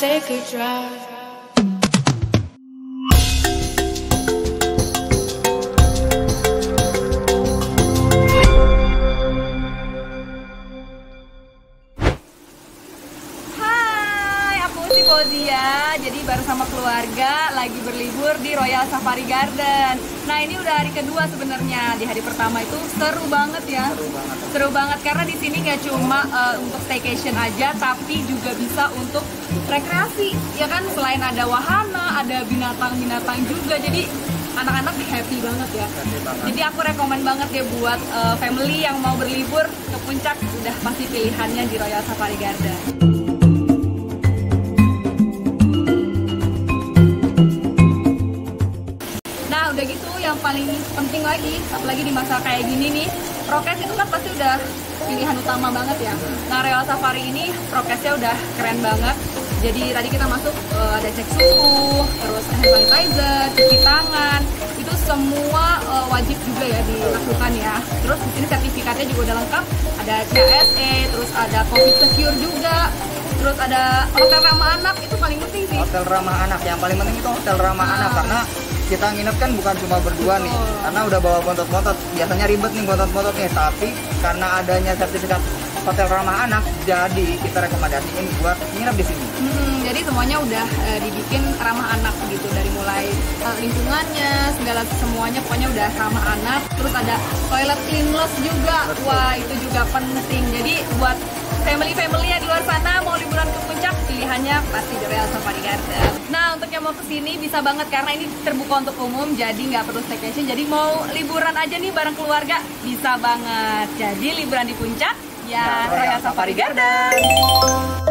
take a drive. Jadi baru sama keluarga lagi berlibur di Royal Safari Garden. Nah ini udah hari kedua sebenarnya. Di hari pertama itu seru banget ya. Seru banget karena di sini nggak cuma untuk staycation aja, tapi juga bisa untuk rekreasi. Ya kan, selain ada wahana, ada binatang-binatang juga. Jadi anak-anak happy banget ya. Jadi aku rekomen banget ya buat family yang mau berlibur ke puncak, udah pasti pilihannya di Royal Safari Garden. Udah gitu, yang paling penting lagi, apalagi di masa kayak gini nih, prokes itu kan pasti udah pilihan utama banget ya. Nah, Royal Safari ini prokesnya udah keren banget. Jadi tadi kita masuk ada cek suhu, terus hand sanitizer, cuci tangan, itu semua wajib juga ya dilakukan ya. Terus di sini sertifikatnya juga udah lengkap, ada CSE, terus ada COVID secure juga. Terus ada hotel ramah anak, itu paling penting sih. Hotel ramah anak, yang paling penting itu hotel ramah anak, karena kita nginep kan bukan cuma berdua nih. Karena udah bawa bontot-bontot, biasanya ribet nih bontot-bontot nih. Tapi karena adanya sertifikat hotel ramah anak, jadi kita rekomendasiin buat nginep di sini. Jadi semuanya udah dibikin ramah anak gitu, dari mulai lingkungannya, segala semuanya pokoknya udah ramah anak. Terus ada toilet cleanless juga. Betul. Wah, itu juga penting. Jadi buat family-family yang di luar sana mau liburan ke puncak, pilihannya pasti di Royal Safari Garden. Nah, untuk yang mau kesini bisa banget karena ini terbuka untuk umum, jadi nggak perlu staycation. Jadi mau liburan aja nih bareng keluarga, bisa banget. Jadi liburan di puncak ya Royal Safari Garden.